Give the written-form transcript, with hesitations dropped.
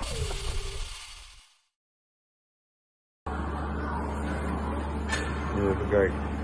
It was great.